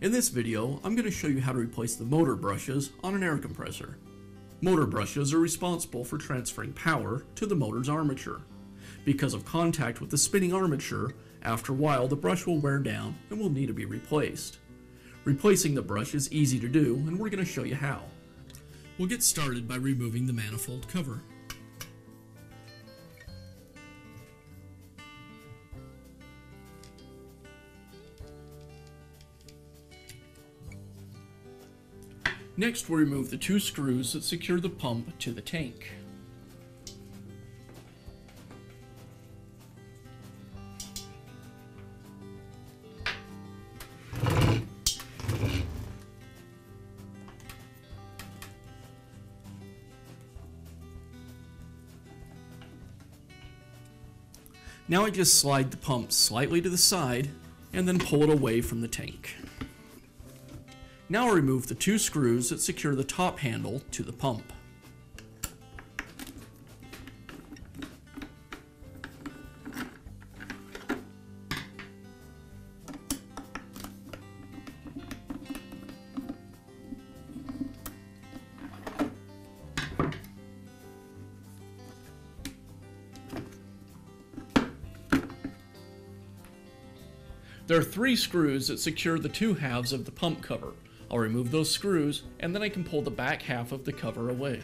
In this video, I'm going to show you how to replace the motor brushes on an air compressor. Motor brushes are responsible for transferring power to the motor's armature. Because of contact with the spinning armature, after a while the brush will wear down and will need to be replaced. Replacing the brush is easy to do, and we're going to show you how. We'll get started by removing the manifold cover. Next, we'll remove the two screws that secure the pump to the tank. Now I just slide the pump slightly to the side and then pull it away from the tank. Now I'll remove the two screws that secure the top handle to the pump. There are three screws that secure the two halves of the pump cover. I'll remove those screws, and then I can pull the back half of the cover away.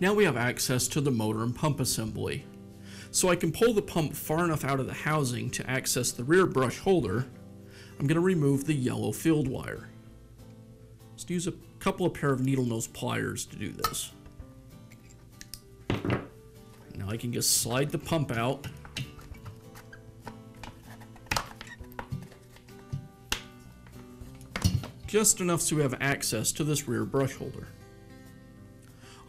Now we have access to the motor and pump assembly. So I can pull the pump far enough out of the housing to access the rear brush holder. I'm going to remove the yellow field wire. Just use a couple of pair of needle nose pliers to do this. Now I can just slide the pump out. Just enough so we have access to this rear brush holder.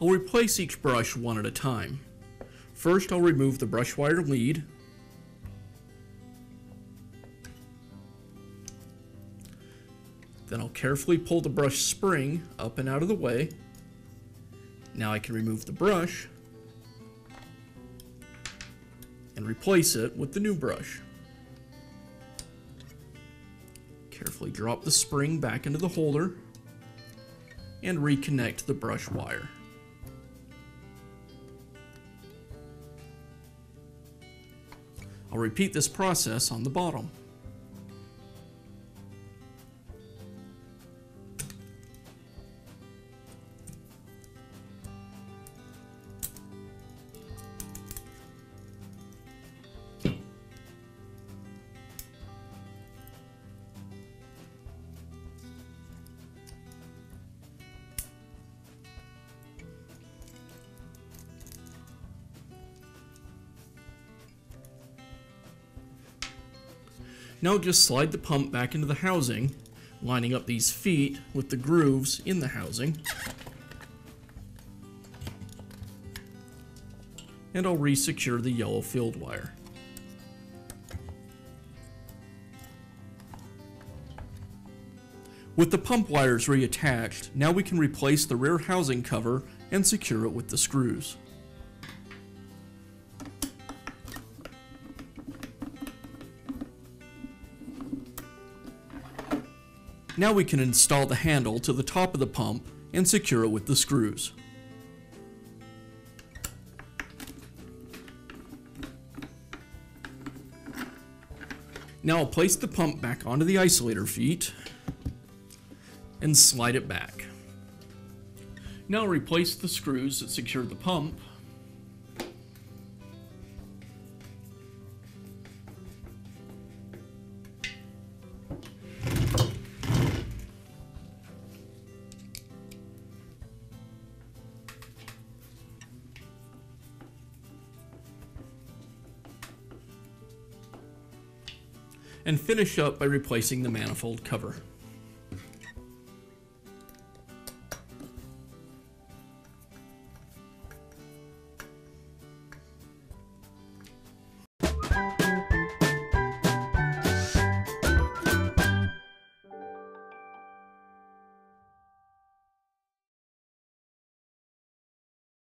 I'll replace each brush one at a time. First, I'll remove the brush wire lead. Then I'll carefully pull the brush spring up and out of the way. Now I can remove the brush and replace it with the new brush. Carefully drop the spring back into the holder and reconnect the brush wire. I'll repeat this process on the bottom. Now just slide the pump back into the housing, lining up these feet with the grooves in the housing. And I'll re-secure the yellow field wire. With the pump wires reattached, now we can replace the rear housing cover and secure it with the screws. Now we can install the handle to the top of the pump and secure it with the screws. Now I'll place the pump back onto the isolator feet and slide it back. Now I'll replace the screws that secure the pump. And finish up by replacing the manifold cover.